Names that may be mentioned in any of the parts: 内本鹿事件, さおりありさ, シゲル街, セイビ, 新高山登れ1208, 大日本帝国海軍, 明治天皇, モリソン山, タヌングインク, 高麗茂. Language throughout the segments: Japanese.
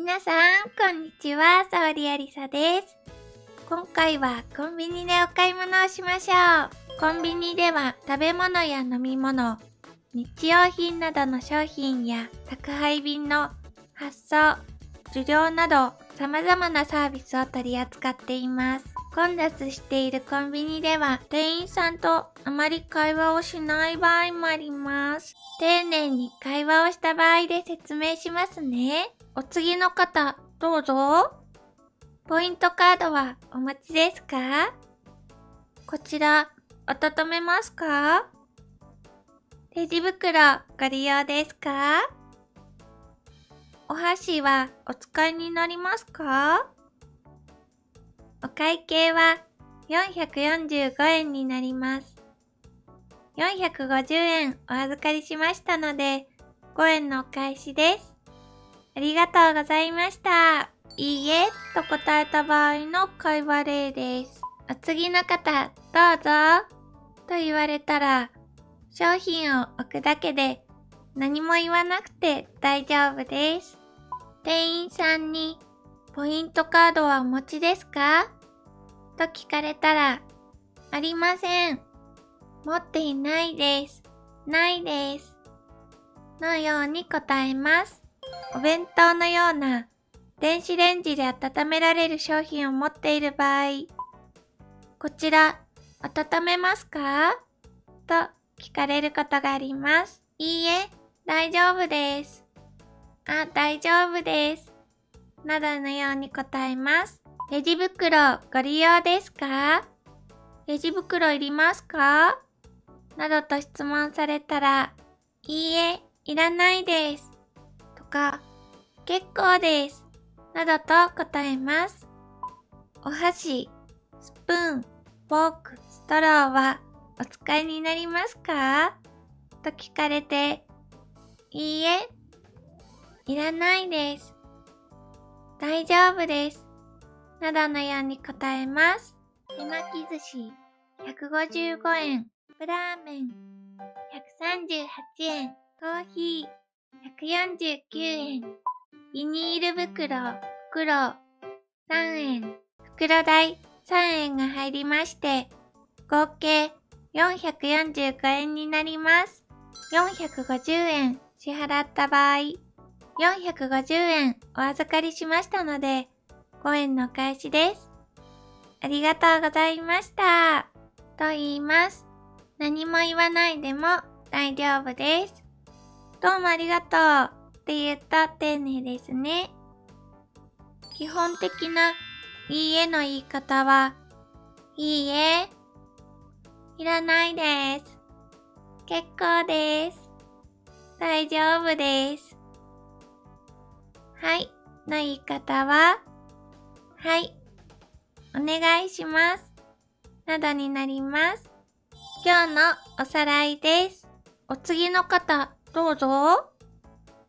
皆さん、こんにちは。さわりありさです。今回はコンビニでお買い物をしましょう。コンビニでは食べ物や飲み物、日用品などの商品や宅配便の発送、受領など様々なサービスを取り扱っています。混雑しているコンビニでは店員さんとあまり会話をしない場合もあります。丁寧に会話をした場合で説明しますね。お次の方、どうぞ。ポイントカードはお持ちですか？こちら、温めますか？レジ袋、ご利用ですか？お箸はお使いになりますか？お会計は445円になります。450円お預かりしましたので、5円のお返しです。ありがとうございました。いいえと答えた場合の会話例です。お次の方、どうぞと言われたら、商品を置くだけで何も言わなくて大丈夫です。店員さんにポイントカードはお持ちですか？と聞かれたら、ありません。持っていないです。ないです。のように答えます。お弁当のような電子レンジで温められる商品を持っている場合、こちら、温めますか？と聞かれることがあります。いいえ、大丈夫です。あ、大丈夫です。などのように答えます。レジ袋ご利用ですか？レジ袋いりますか？などと質問されたら、いいえ、いらないです。とか、結構です。などと答えます。お箸、スプーン、フォーク、ストローはお使いになりますか？と聞かれて、いいえ、いらないです。大丈夫です。などのように答えます。手巻き寿司155円、ラーメン138円、コーヒー149円、ビニール袋、袋3円、袋代3円が入りまして、合計445円になります。450円支払った場合、450円お預かりしましたので、5円のお返しです。ありがとうございました。と言います。何も言わないでも大丈夫です。どうもありがとうって言った丁寧ですね。基本的ないいえの言い方は、いいえ、いらないです。結構です。大丈夫です。はいの言い方は、はい。お願いします。などになります。今日のおさらいです。お次の方、どうぞ。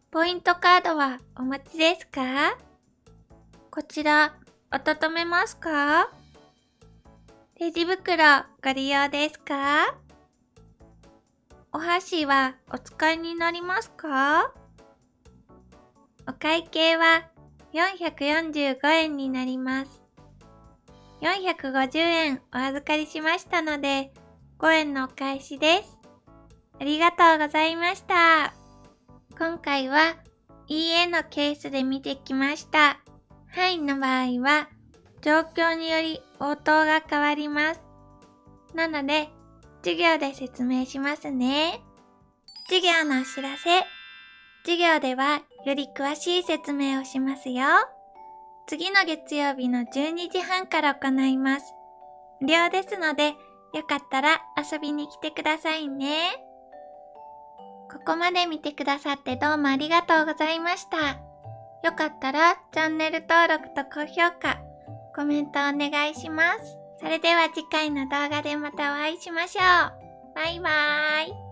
ポイントカードはお持ちですか？こちら、温めますか？レジ袋、ご利用ですか？お箸はお使いになりますか？お会計は445円になります。450円お預かりしましたので、5円のお返しです。ありがとうございました。今回は、いいえのケースで見てきました。はいの場合は、状況により応答が変わります。なので、授業で説明しますね。授業のお知らせ。授業では、より詳しい説明をしますよ。次の月曜日の12時半から行います。無料ですので、よかったら遊びに来てくださいね。ここまで見てくださってどうもありがとうございました。よかったらチャンネル登録と高評価、コメントお願いします。それでは次回の動画でまたお会いしましょう。バイバーイ。